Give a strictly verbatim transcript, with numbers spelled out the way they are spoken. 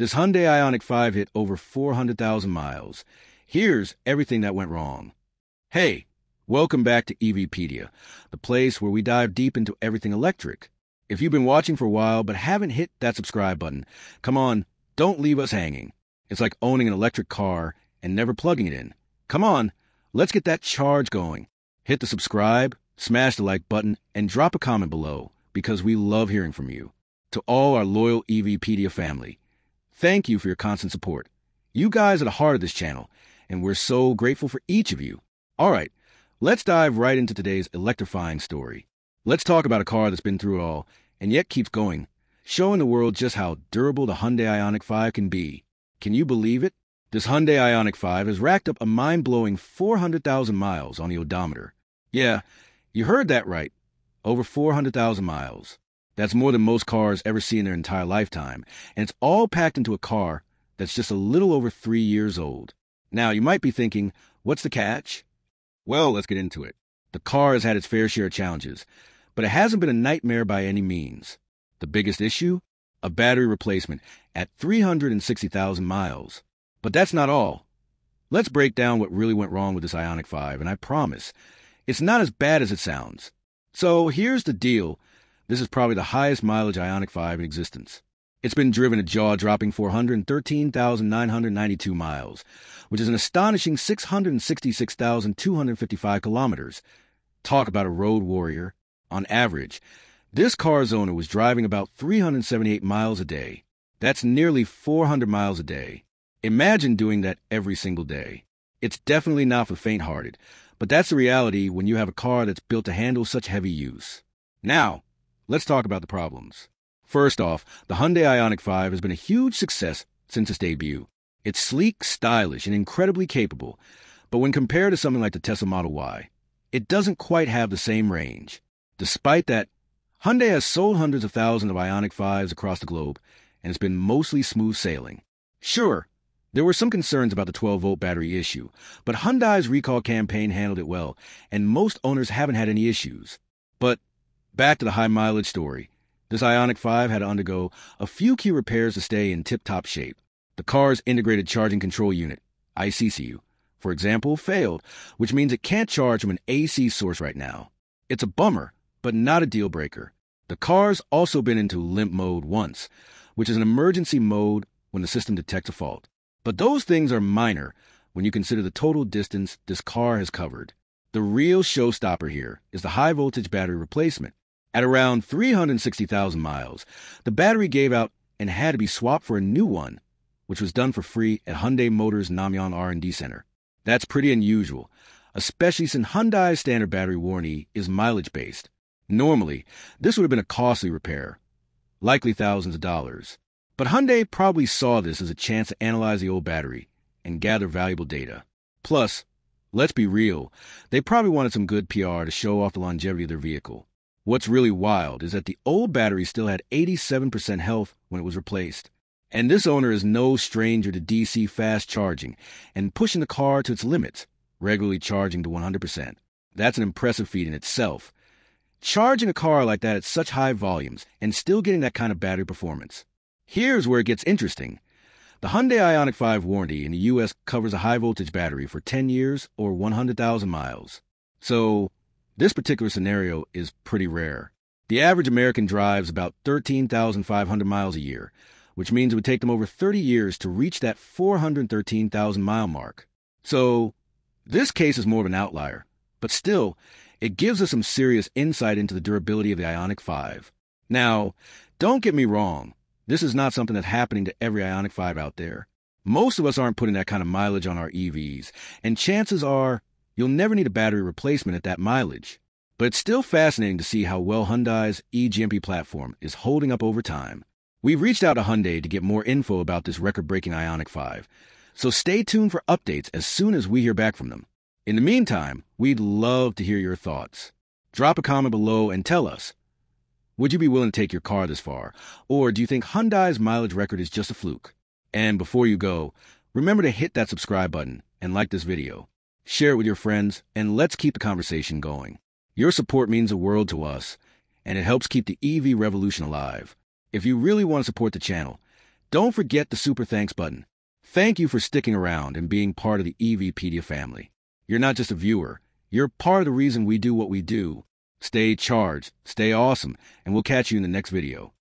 This Hyundai Ioniq five hit over four hundred thousand miles. Here's everything that went wrong. Hey, welcome back to EVpedia, the place where we dive deep into everything electric. If you've been watching for a while but haven't hit that subscribe button, come on, don't leave us hanging. It's like owning an electric car and never plugging it in. Come on, let's get that charge going. Hit the subscribe, smash the like button, and drop a comment below because we love hearing from you. To all our loyal EVpedia family, thank you for your constant support. You guys are the heart of this channel, and we're so grateful for each of you. All right, let's dive right into today's electrifying story. Let's talk about a car that's been through it all and yet keeps going, showing the world just how durable the Hyundai Ioniq five can be. Can you believe it? This Hyundai Ioniq five has racked up a mind-blowing four hundred thousand miles on the odometer. Yeah, you heard that right. Over four hundred thousand miles. That's more than most cars ever see in their entire lifetime, and it's all packed into a car that's just a little over three years old. Now, you might be thinking, what's the catch? Well, let's get into it. The car has had its fair share of challenges, but it hasn't been a nightmare by any means. The biggest issue? A battery replacement at three hundred sixty thousand miles. But that's not all. Let's break down what really went wrong with this Ioniq five, and I promise, it's not as bad as it sounds. So here's the deal. This is probably the highest mileage Ioniq five in existence. It's been driven a jaw-dropping four hundred thirteen thousand nine hundred ninety-two miles, which is an astonishing six hundred sixty-six thousand two hundred fifty-five kilometers. Talk about a road warrior. On average, this car's owner was driving about three hundred seventy-eight miles a day. That's nearly four hundred miles a day. Imagine doing that every single day. It's definitely not for faint-hearted, but that's the reality when you have a car that's built to handle such heavy use. Now, let's talk about the problems. First off, the Hyundai Ioniq five has been a huge success since its debut. It's sleek, stylish, and incredibly capable, but when compared to something like the Tesla Model Y, it doesn't quite have the same range. Despite that, Hyundai has sold hundreds of thousands of Ioniq fives across the globe, and it's been mostly smooth sailing. Sure, there were some concerns about the twelve-volt battery issue, but Hyundai's recall campaign handled it well, and most owners haven't had any issues. But back to the high-mileage story. This Ioniq five had to undergo a few key repairs to stay in tip-top shape. The car's integrated charging control unit, I C C U, for example, failed, which means it can't charge from an A C source right now. It's a bummer, but not a deal-breaker. The car's also been into limp mode once, which is an emergency mode when the system detects a fault. But those things are minor when you consider the total distance this car has covered. The real showstopper here is the high-voltage battery replacement. At around three hundred sixty thousand miles, the battery gave out and had to be swapped for a new one, which was done for free at Hyundai Motors Namyang R and D Center. That's pretty unusual, especially since Hyundai's standard battery warranty is mileage-based. Normally, this would have been a costly repair, likely thousands of dollars. But Hyundai probably saw this as a chance to analyze the old battery and gather valuable data. Plus, let's be real, they probably wanted some good P R to show off the longevity of their vehicle. What's really wild is that the old battery still had eighty-seven percent health when it was replaced. And this owner is no stranger to D C fast charging and pushing the car to its limits, regularly charging to one hundred percent. That's an impressive feat in itself. Charging a car like that at such high volumes and still getting that kind of battery performance. Here's where it gets interesting. The Hyundai Ioniq five warranty in the U S covers a high-voltage battery for ten years or one hundred thousand miles. So this particular scenario is pretty rare. The average American drives about thirteen thousand five hundred miles a year, which means it would take them over thirty years to reach that four hundred thirteen thousand mile mark. So this case is more of an outlier, but still, it gives us some serious insight into the durability of the Ioniq five. Now, don't get me wrong, this is not something that's happening to every Ioniq five out there. Most of us aren't putting that kind of mileage on our E Vs, and chances are you'll never need a battery replacement at that mileage. But it's still fascinating to see how well Hyundai's E G M P platform is holding up over time. We've reached out to Hyundai to get more info about this record-breaking Ioniq five, so stay tuned for updates as soon as we hear back from them. In the meantime, we'd love to hear your thoughts. Drop a comment below and tell us, would you be willing to take your car this far, or do you think Hyundai's mileage record is just a fluke? And before you go, remember to hit that subscribe button and like this video. Share it with your friends, and let's keep the conversation going. Your support means the world to us, and it helps keep the E V revolution alive. If you really want to support the channel, Don't forget the super thanks button. Thank you for sticking around and being part of the EVpedia family. You're not just a viewer. You're part of the reason we do what we do. Stay charged, stay awesome, and we'll catch you in the next video.